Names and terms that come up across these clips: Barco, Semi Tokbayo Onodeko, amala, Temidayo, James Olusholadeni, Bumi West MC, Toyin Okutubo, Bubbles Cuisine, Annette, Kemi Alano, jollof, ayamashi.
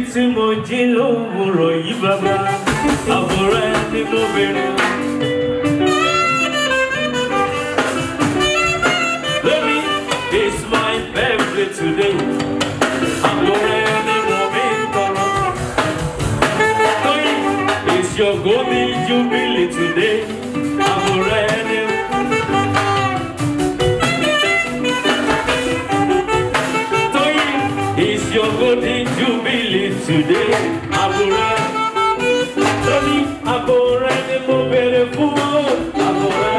It's my birthday today. I'm already moving forward. It's your golden jubilee today. I'm already. Toyin, it's your golden jubilee today. I'm already. Toyin, I'm already moving forward. I'm already.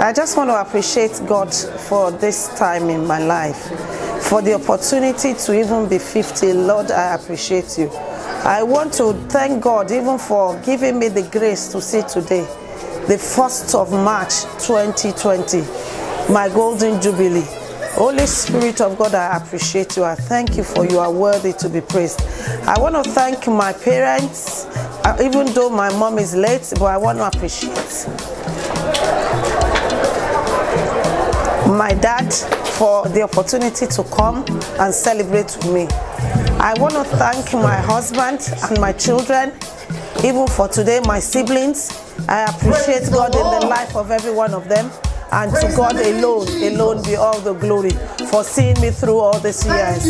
I just want to appreciate God for this time in my life, for the opportunity to even be 50. Lord, I appreciate you. I want to thank God even for giving me the grace to see today, the 1st of March 2020, my golden jubilee. Holy Spirit of God, I appreciate you. I thank you for you are worthy to be praised. I want to thank my parents, even though my mom is late, but I want to appreciate my dad for the opportunity to come and celebrate with me. I want to thank my husband and my children, even for today, my siblings. I appreciate God in the life of every one of them, and to God alone be all the glory for seeing me through all these years.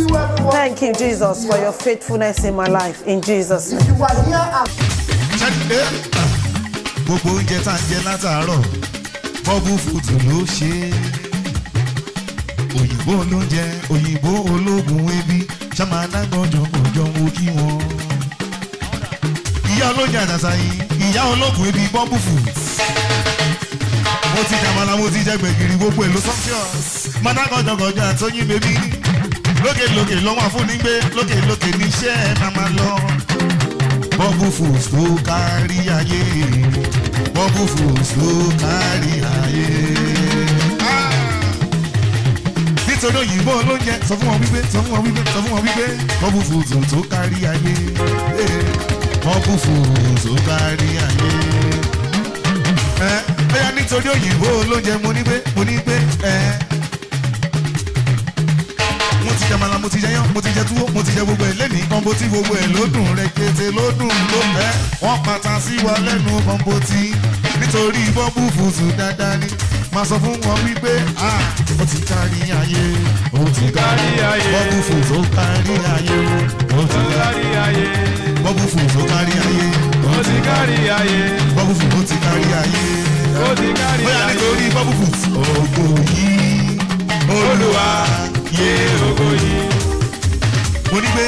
Thank you, Jesus, for your faithfulness in my life. In Jesus' name. Oyinbo olóúnjẹ òyìnbó ológun ebi ṣáma alágbọ̀njọ̀gbọ̀njọ̀ wo kí wọn. Ìyá olóúnjẹ àtàtà yìí ìyá ológun ebi bọ́ọ̀bù fùd. Mo ti jàmàlà mo ti jẹ gbẹ̀gìrì gbogbo èlò sọ́fíọ̀s. Màdàgọ̀jọ̀gọ̀jọ̀ àtọ́yìn bèbí. Lókè lókè lọ́wọ́ àfúnigbé lókè lókè níṣẹ́ màmá lọ. Bọ́ọ̀bù fùd tó kárí ayé. Bọ́ọ̀bù fùd tó kárí ayé. Sọ̀rọ̀ òyìnbó olóúnjẹ sọ fún wọn wípé sọ fún wọn wípé sọ fún wọn wípé bubble food tó kárí ayé bubble food tó kárí ayé. Bóyá nítorí òyìnbó olóúnjẹ mo ní pé mo ti jẹ màlà mo ti jẹ yán mo ti jẹ túwó mo ti jẹ gbogbo ẹ̀ lẹ́nìí kọ́ńbó tí gbogbo ẹ̀ lódùn rẹ̀ kété lódùn ló fẹ́ wọ́n pata sí wa lẹ́nu kọ́ńbó tí nítorí bubble food dáadáa ni. Máa sọ fún wọn wípé ó ti kárí ayé ó ti kárí ayé bọ́ọ̀bù fùn tó kárí ayé ó ti kárí ayé bọ́ọ̀bù fùn tó kárí ayé ó ti kárí ayé bọ́ọ̀bù fùn tó ti kárí ayé ó ti kárí ayé bóyá nítorí bọ́ọ̀bù fùn ògo yìí Olúwa yé ògo yìí mo ní pé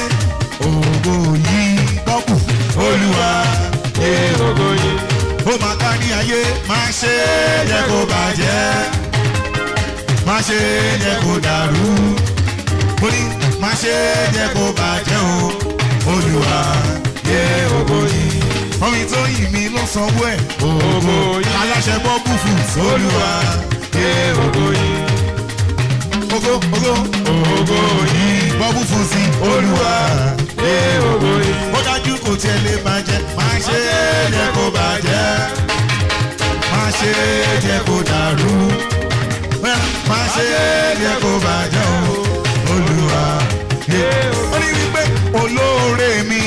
ògo yìí bọ́ọ̀bù Olúwa yé ògo yìí. Ó máa kárí ayé, máa ṣe é jẹ́ kó bàjẹ́, máa ṣe é jẹ́ kó dàrú, mo ní máa ṣe é jẹ́ kó bàjẹ́ o, Olúwa yé ògo yìí. Omi tó yìn mí ló sanwó ẹ̀, ògo yìí. Aláṣẹ Bubble Foods, Olúwa yé ògo yìí. Ògo yìí. Bubble Foods sí, Olúwa yé ògo yìí. Ó dájú kò tiẹ̀ lè bàjẹ́, máa ṣe é jẹ́ kó bàjẹ́. Má ṣe é jẹ́ kó dàrú, má ṣe é jẹ́ kó bàjẹ́ o, Olúwa. Ó ní wípé olóore mi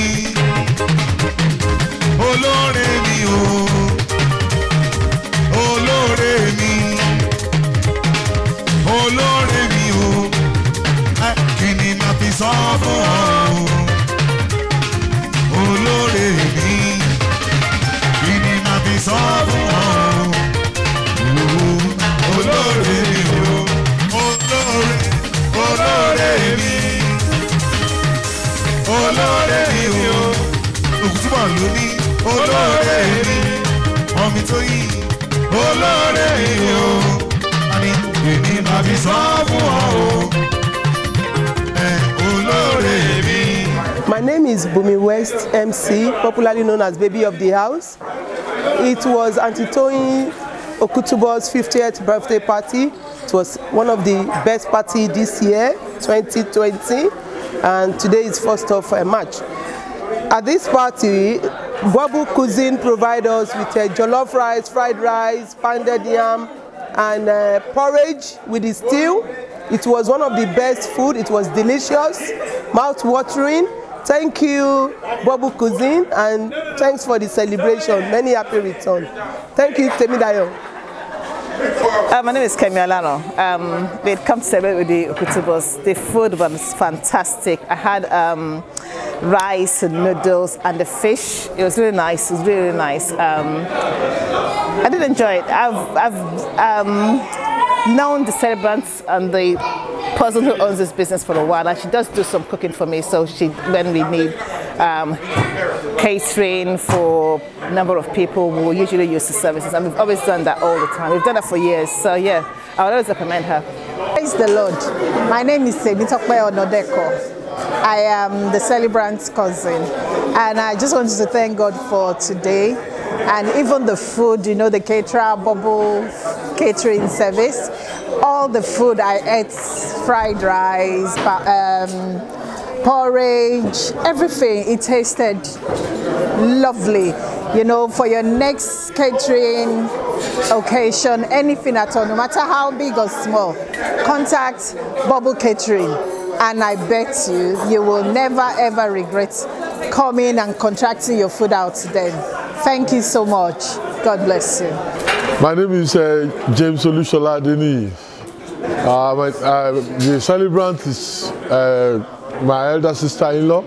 o, olóore mi, olóore mi o, kí ni màá fi sọ fún ọ o. Olóore mi, kí ni màá fi sọ fún ọ? Olóore mi o, olóore mi, olóore mi o. Okutubo ló ní olóore mi, ọmọ Toyin, olóore mi o. Àní kí ni màá fi sọ fún ọ? Olóore mi. My name is Bumi West MC, popularly known as Baby of the House. It was Auntie Toyin Okutubo's 50th birthday party. It was one of the best parties this year, 2020, and today is 1st of March. At this party, Bubbles Cuisine provided us with jollof rice, fried rice, pounded yam, and porridge with the stew. It was one of the best food. It was delicious, mouth-watering. Thank you, Bubbles Cuisine, and thanks for the celebration. Many happy returns. Thank you, Temidayo. My name is Kemi Alano. We had come to celebrate with the Okutubos. The food was fantastic. I had rice and noodles and the fish. It was really nice. It was really, really nice. I did enjoy it. I've known the celebrants and the person who owns this business for a while, and she does do some cooking for me. So when we need catering for a number of people, we'll usually use the services, and we've always done that all the time. We've done that for years, so yeah, I would always recommend her. Praise the Lord. My name is Semi Tokbayo Onodeko. I am the celebrant's cousin, and I just wanted to thank God for today, and even the food, you know, the caterer, Bubble Catering Service. All the food I ate, fried rice, porridge, everything, it tasted lovely. You know, for your next catering occasion, anything at all, no matter how big or small, contact Bubble Catering, and I bet you will never ever regret coming and contracting your food out then. Thank you so much. God bless you. My name is James Olusholadeni. The celebrant is my elder sister-in-law.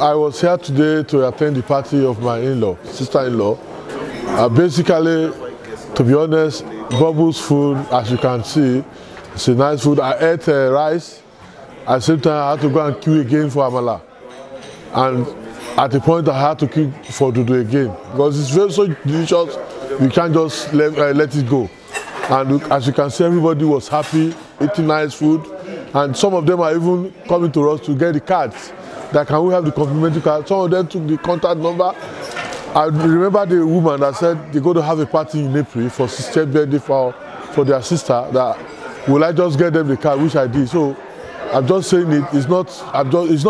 I was here today to attend the party of my sister-in-law. Basically, to be honest, Bubbles food, as you can see, it's a nice food. I ate rice. At the same time, I had to go and queue again for amala. And at the point, I had to queue for dodo again. Because it's very so delicious, you can't just let it go. And as you can see, everybody was happy, eating nice food. And some of them are even coming to us to get the cards. That can we have the complimentary card? Some of them took the contact number. I remember the woman that said they're going to have a party in April for sister birthday for their sister. That will I just get them the card, which I did. So I'm just saying it. It's not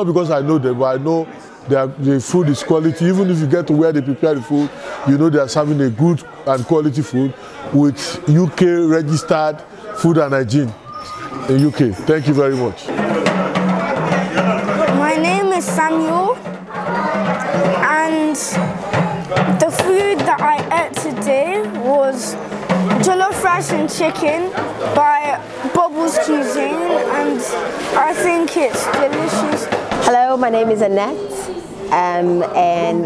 because I know them, but I know the food is quality. Even if you get to where they prepare the food, you know they are serving a good and quality food with UK registered food and hygiene in UK. Thank you very much. My name is Samuel, and the food that I ate today was jollof rice and chicken by Bubbles Cuisine, and I think it's delicious. Hello, my name is Annette, and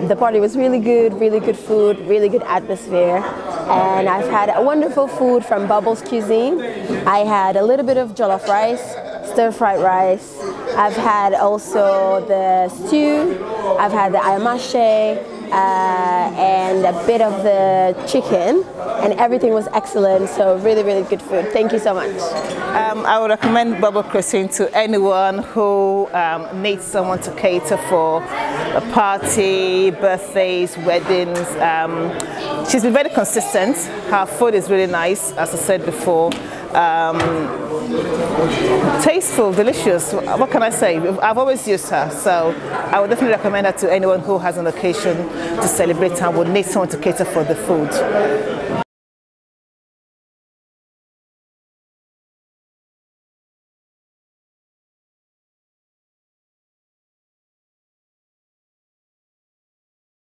the party was really good food, really good atmosphere. And I've had a wonderful food from Bubbles Cuisine. I had a little bit of jollof rice, stir-fried rice. I've had also the stew. I've had the ayamashi and a bit of the chicken, and everything was excellent. So really good food. Thank you so much. I would recommend Bubbles Cuisine to anyone who needs someone to cater for a party, birthdays, weddings. She's been very consistent. Her food is really nice, as I said before. Tasteful, delicious, what can I say? I've always used her, so I would definitely recommend her to anyone who has an occasion to celebrate and would need someone to cater for the food.